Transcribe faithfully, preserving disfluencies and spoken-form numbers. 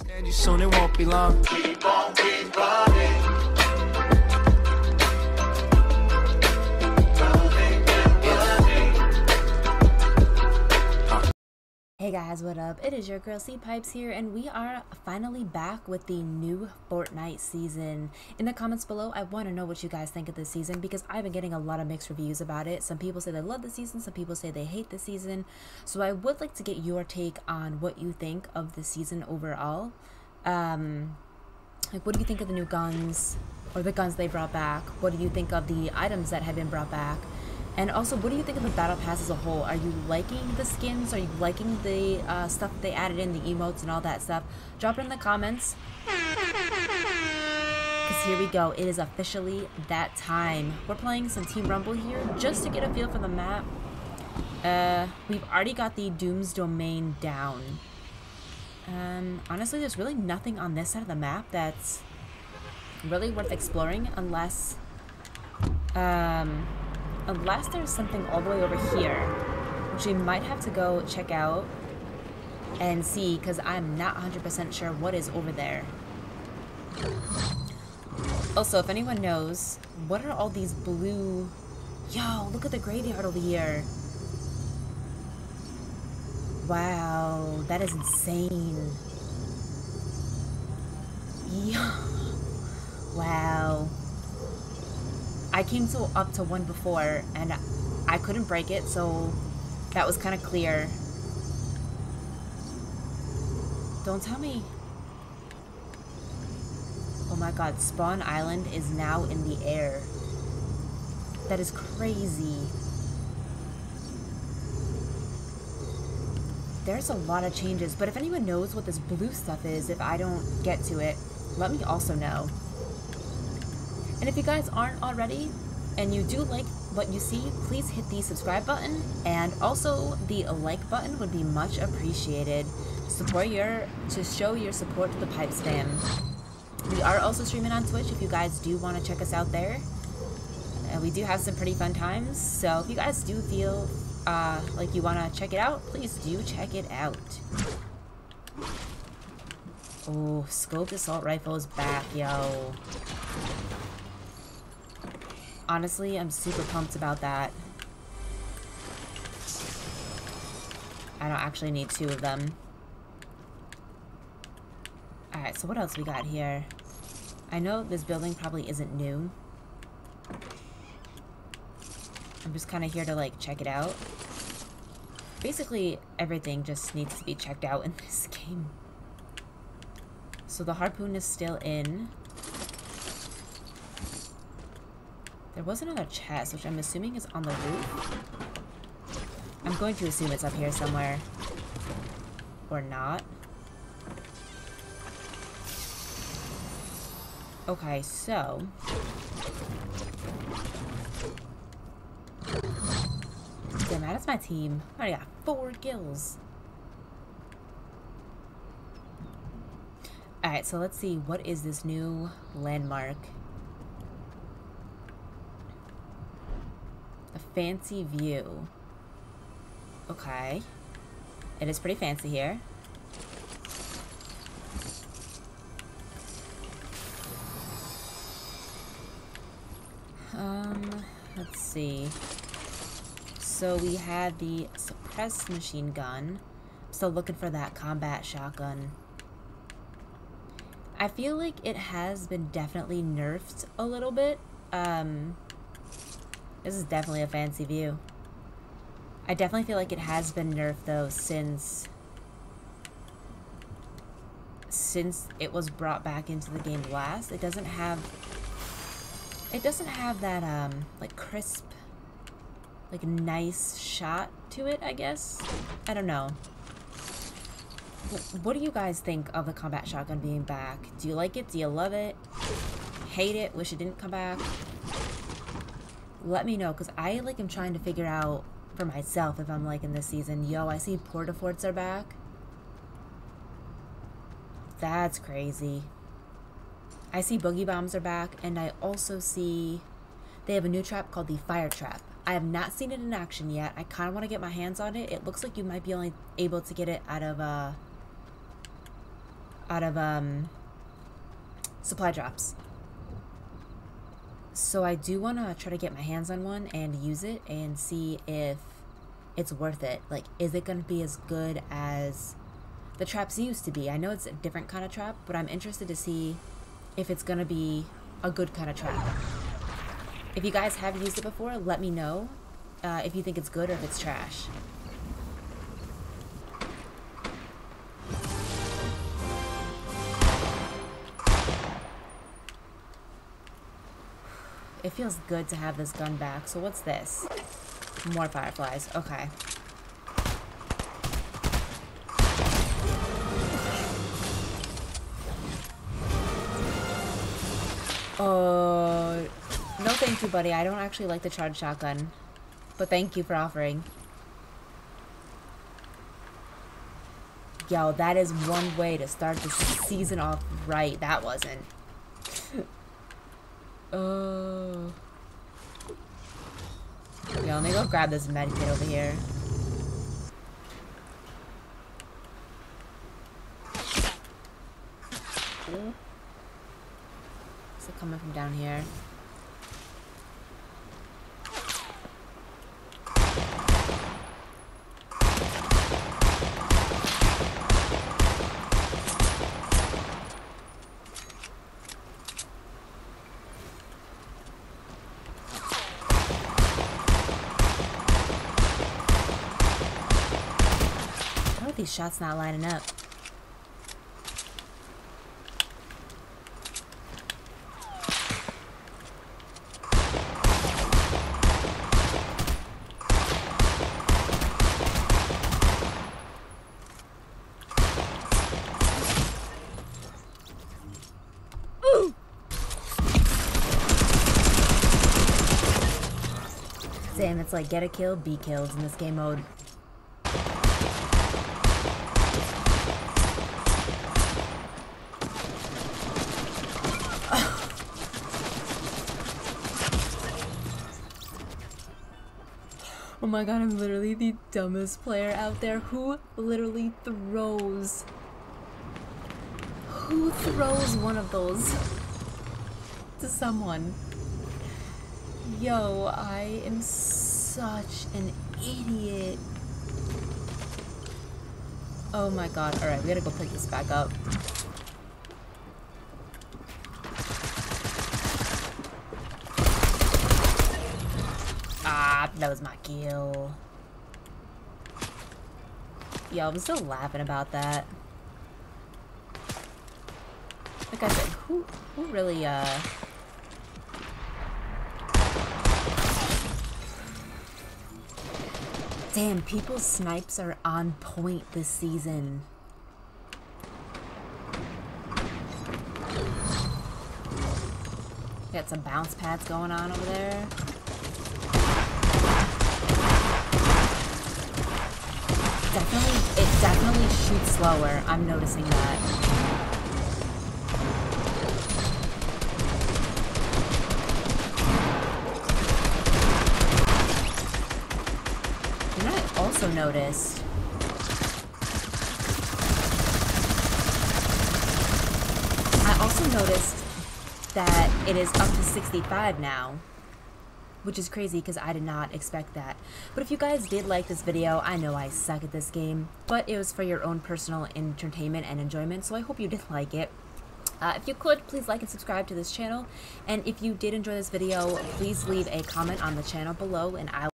Understand you soon, it won't be long. Keep on, keep running. Hey guys, what up? It is your girl C-Pipes here, and we are finally back with the new Fortnite season. In the comments below, I want to know what you guys think of this season because I've been getting a lot of mixed reviews about it. Some people say they love the season, some people say they hate the season. So I would like to get your take on what you think of the season overall. Um, like, what do you think of the new guns, or the guns they brought back? What do you think of the items that have been brought back? And also, what do you think of the battle pass as a whole? Are you liking the skins? Are you liking the uh, stuff they added in, the emotes and all that stuff? Drop it in the comments. Because here we go. It is officially that time. We're playing some Team Rumble here just to get a feel for the map. Uh, we've already got the Doom's Domain down. Um, honestly, there's really nothing on this side of the map that's really worth exploring unless... Um... Unless there's something all the way over here, which we might have to go check out and see, because I'm not one hundred percent sure what is over there. Also, if anyone knows, what are all these blue... Yo, look at the graveyard over here. Wow, that is insane. Yo. Wow. I came to up to one before, and I couldn't break it, so that was kind of clear. Don't tell me. Oh my god, Spawn Island is now in the air. That is crazy. There's a lot of changes, but if anyone knows what this blue stuff is, if I don't get to it, let me also know. And if you guys aren't already, and you do like what you see, please hit the subscribe button, and also the like button would be much appreciated. Support your, to show your support to the Pipes Fam. We are also streaming on Twitch if you guys do want to check us out there. And we do have some pretty fun times, so if you guys do feel uh, like you want to check it out, please do check it out. Oh, Scope Assault Rifle is back, yo. Honestly, I'm super pumped about that. I don't actually need two of them. Alright, so what else we got here? I know this building probably isn't new. I'm just kind of here to, like, check it out. Basically, everything just needs to be checked out in this game. So the harpoon is still in. There was another chest, which I'm assuming is on the roof. I'm going to assume it's up here somewhere. Or not. Okay, so... Damn, that's my team. I already got four kills. Alright, so let's see. What is this new landmark? Fancy view. Okay. It is pretty fancy here. Um, let's see. So we had the suppressed machine gun. I'm still looking for that combat shotgun. I feel like it has been definitely nerfed a little bit. Um... This is definitely a fancy view. I definitely feel like it has been nerfed though since since it was brought back into the game last. It doesn't have it doesn't have that um like crisp, like nice shot to it, I guess. I don't know. What do you guys think of the combat shotgun being back? Do you like it? Do you love it? Hate it? Wish it didn't come back? Let me know, because I like am trying to figure out for myself if I'm liking this season. Yo, I see port-a-forts are back. That's crazy. I see boogie bombs are back, and I also see they have a new trap called the fire trap. I have not seen it in action yet. I kind of want to get my hands on it. It looks like you might be only able to get it out of uh, out of um, supply drops. So I do want to try to get my hands on one and use it and see if it's worth it. Like, is it going to be as good as the traps used to be? I know it's a different kind of trap, but I'm interested to see if it's going to be a good kind of trap. If you guys have used it before, let me know uh, if you think it's good or if it's trash. It feels good to have this gun back. So what's this? More fireflies. Okay. Oh, no thank you, buddy. I don't actually like the charged shotgun, but thank you for offering. Yo, that is one way to start the season off right. That wasn't. Oh. Yo, let me go grab this med kit over here. Ooh. Is it coming from down here? Shots not lining up. Ooh. Damn, it's like get a kill, be killed in this game mode. Oh my god, I'm literally the dumbest player out there who literally throws. Who throws one of those to someone? Yo, I am such an idiot. Oh my god, alright, we gotta go pick this back up. That was my kill. Yo, I'm still laughing about that. Like I said, who, who really, uh... Damn, people's snipes are on point this season. Got some bounce pads going on over there. Definitely, it definitely shoots slower. I'm noticing that. And I also noticed I also noticed that it is up to sixty-five now, which is crazy because I did not expect that. But if you guys did like this video, I know I suck at this game, but it was for your own personal entertainment and enjoyment, so I hope you did like it. Uh, if you could, please like and subscribe to this channel, and if you did enjoy this video, please leave a comment on the channel below, and I will